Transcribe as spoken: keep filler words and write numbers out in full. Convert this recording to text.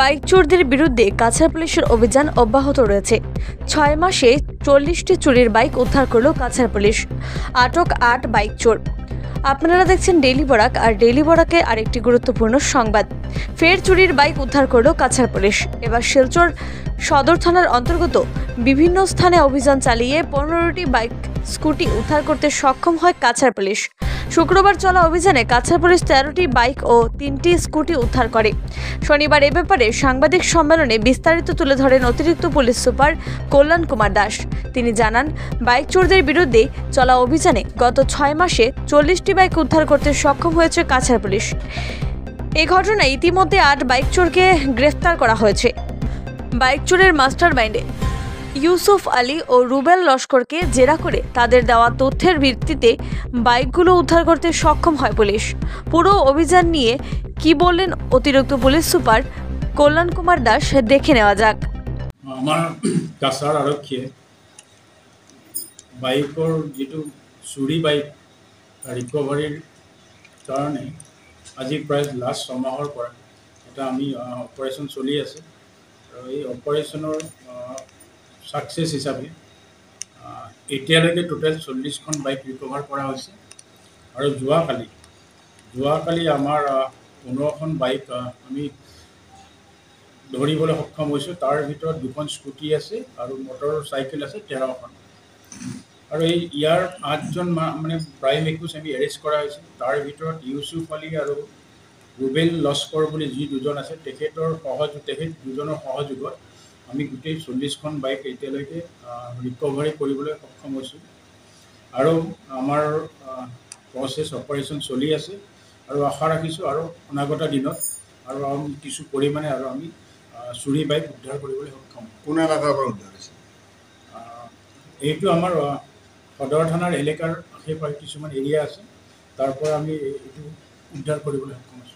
Bike চোরদের বিরুদ্ধে কাছাড় পুলিশের অভিযান অব্যাহত রয়েছে। ছয় মাসে চল্লিশটি চুরির বাইক উদ্ধার করল কাছাড় পুলিশ, আটক আট বাইক চোর। আপনারা দেখছেন ডেইলি বারাক, আর ডেইলি বারাকে আরেকটি গুরুত্বপূর্ণ সংবাদ। ফের চুরির বাইক উদ্ধার করল কাছাড় পুলিশ। এবার শিলচর সদর থানার অন্তর্গত বিভিন্ন স্থানে অভিযান চালিয়ে পনেরোটি বাইক স্কুটি উদ্ধার করতে সক্ষম হয় কাছাড় পুলিশ। শুক্রবার চলা অভিযানে কাছাড় পুলিশ তেরোটি বাইক ও তিনটি স্কুটি উদ্ধার করে। শনিবার এ ব্যাপারে সাংবাদিক সম্মেলনে বিস্তারিত তুলে ধরেন অতিরিক্ত পুলিশ সুপার কল্যাণ কুমার দাস। তিনি জানান, বাইক চোরদের বিরুদ্ধে চলা অভিযানে গত ছয় মাসে চল্লিশটি বাইক উদ্ধার করতে সক্ষম হয়েছে কাছাড় পুলিশ। এই ঘটনায় ইতিমধ্যে আট বাইক চোরকে গ্রেফতার করা হয়েছে। বাইক চোরের মাস্টার মাইন্ডে ইউসুফ আলী ও রুবেল লস্করকে জেরা করে তাদের দেওয়া তথ্যের ভিত্তিতে বাইকগুলো উদ্ধার করতে সক্ষম হয় পুলিশ। পুরো অভিযান নিয়ে কি বললেন অতিরিক্ত পুলিশ সুপার কল্যাণ কুমার দাস, দেখে নেওয়া যাক। আমার কাছাড় আরক্ষীয়ে বাইকর যেটো চুরি বাইক রিকভারির কারণে আজি প্রায় লাস্ট ছমাহর পর এটা আমি অপারেশন চলি আছে। এই অপারেশনের সাকসেস হিসাবে এতিয়ালৈকে টোটাল চল্লিশখন বাইক রিকভার করা হয়েছে। আর যোৱাকালি যোৱাকালি আমার পনেরোখন বাইক আমি ধরিবলৈ সক্ষম হয়েছো। তার ভিতর দুখন স্কুটি আছে আর মোটর সাইকেল আছে তেরোখন। আর এই ইয়ার আটজন মানে প্রাইম একুশ আমি এরেস্ট করা হয়েছে। তার ভিতর ইউসুফ আলী আর রুবেল লস্কর বলে যি দুজন আছে তেখেতৰ সহযোগ তেখেত দুজনের সহযোগত আমি গোটেই চল্লিশখন বাইক এতিয়ালৈকে রিকভারি কৰিবলৈ সক্ষম হয়েছো। আর আমার প্রসেস অপারেশন চলি আছে। আর আশা রাখিছো আর অনাগত দিনত আর কিছু পরিমাণে আর আমি চুরি বাইক উদ্ধার কৰিবলৈ সক্ষম। কোন এলাকার পৰা উদ্ধার হয়েছে? এইটো আমার সদর থানার এলাকার আশে পাশে কিছু এরিয়া আছে, তারপর আমি এইটো উদ্ধার কৰিবলৈ সক্ষম হয়েছো।